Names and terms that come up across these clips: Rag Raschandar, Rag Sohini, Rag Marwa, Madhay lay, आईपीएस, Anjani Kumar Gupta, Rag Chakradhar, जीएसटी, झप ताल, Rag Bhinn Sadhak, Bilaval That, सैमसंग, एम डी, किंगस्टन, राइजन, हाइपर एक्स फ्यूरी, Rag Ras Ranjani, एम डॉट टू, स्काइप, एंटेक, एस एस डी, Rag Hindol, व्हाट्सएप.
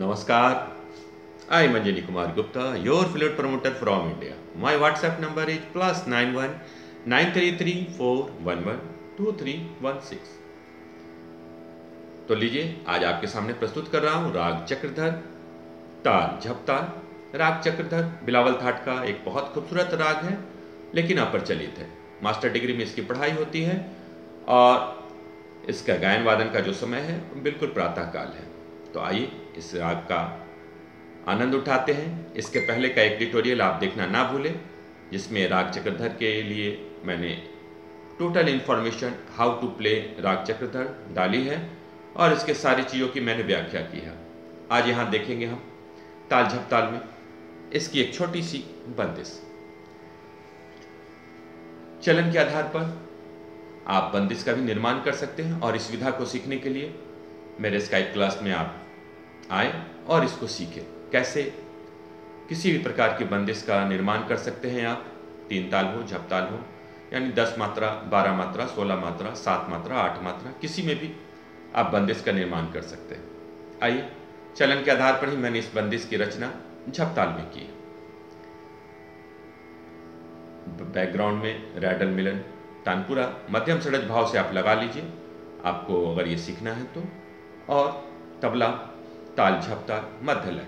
नमस्कार, I am Anjani Kumar Gupta, your fluid promoter from India. My व्हाट्सएप number is +91 9334112316। तो लीजिए, आज आपके सामने प्रस्तुत कर रहा हूँ राग चक्रधर ताल झप ताल। राग चक्रधर बिलावल थाट का एक बहुत खूबसूरत राग है, लेकिन अपरिचलित है। मास्टर डिग्री में इसकी पढ़ाई होती है और इसका गायन वादन का जो समय है बिल्कुल प्रातःकाल है। तो आइए इस राग का आनंद उठाते हैं। इसके पहले का एक ट्यूटोरियल आप देखना ना भूलें, जिसमें राग चक्रधर के लिए मैंने total information how to play raag Chakradhar डाली है और इसके सारी चीज़ों की मैंने व्याख्या की है। आज यहाँ देखेंगे हम ताल झप ताल में इसकी एक छोटी सी बंदिश। चलन के आधार पर आप बंदिश का भी निर्माण कर सकते हैं और इस विधा को सीखने के लिए मेरे स्काइप क्लास में आप आए और इसको सीखें, कैसे किसी भी प्रकार की बंदिश का निर्माण कर सकते हैं आप। 3 ताल हो, झप ताल हो, यानी 10 मात्रा, 12 मात्रा, 16 मात्रा, 7 मात्रा, 8 मात्रा, किसी में भी आप बंदिश का निर्माण कर सकते हैं। आइए, चलन के आधार पर ही मैंने इस बंदिश की रचना झप ताल में की है। बैकग्राउंड में रैडल मिलन तानपुरा मध्यम सड़ज भाव से आप लगा लीजिए, आपको अगर ये सीखना है तो। और तबला ताल झप ताल मध्य लय।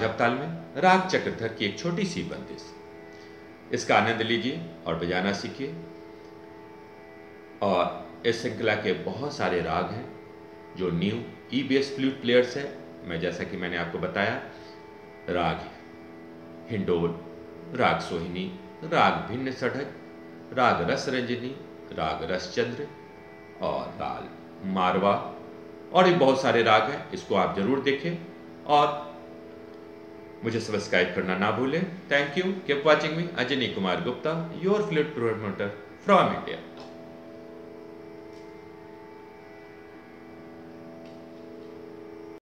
झप ताल में राग चक्रधर की एक छोटी सी बंदिश। इसका आनंद लीजिए और बजाना सीखिए। और इस श्रृंखला के बहुत सारे राग हैं जो न्यू EBS फ्लूट प्लेयर्स है। मैं जैसा कि मैंने आपको बताया, राग हिंडोल, राग सोहिनी, राग भिन्न सढ़क, राग रस रंजनी, राग रसचंद्र और राग मारवा और भी बहुत सारे राग हैं। इसको आप जरूर देखें और मुझे सब्सक्राइब करना ना भूलें। Thank you. Keep watching me, Anjani Kumar Gupta, your flute promoter from India.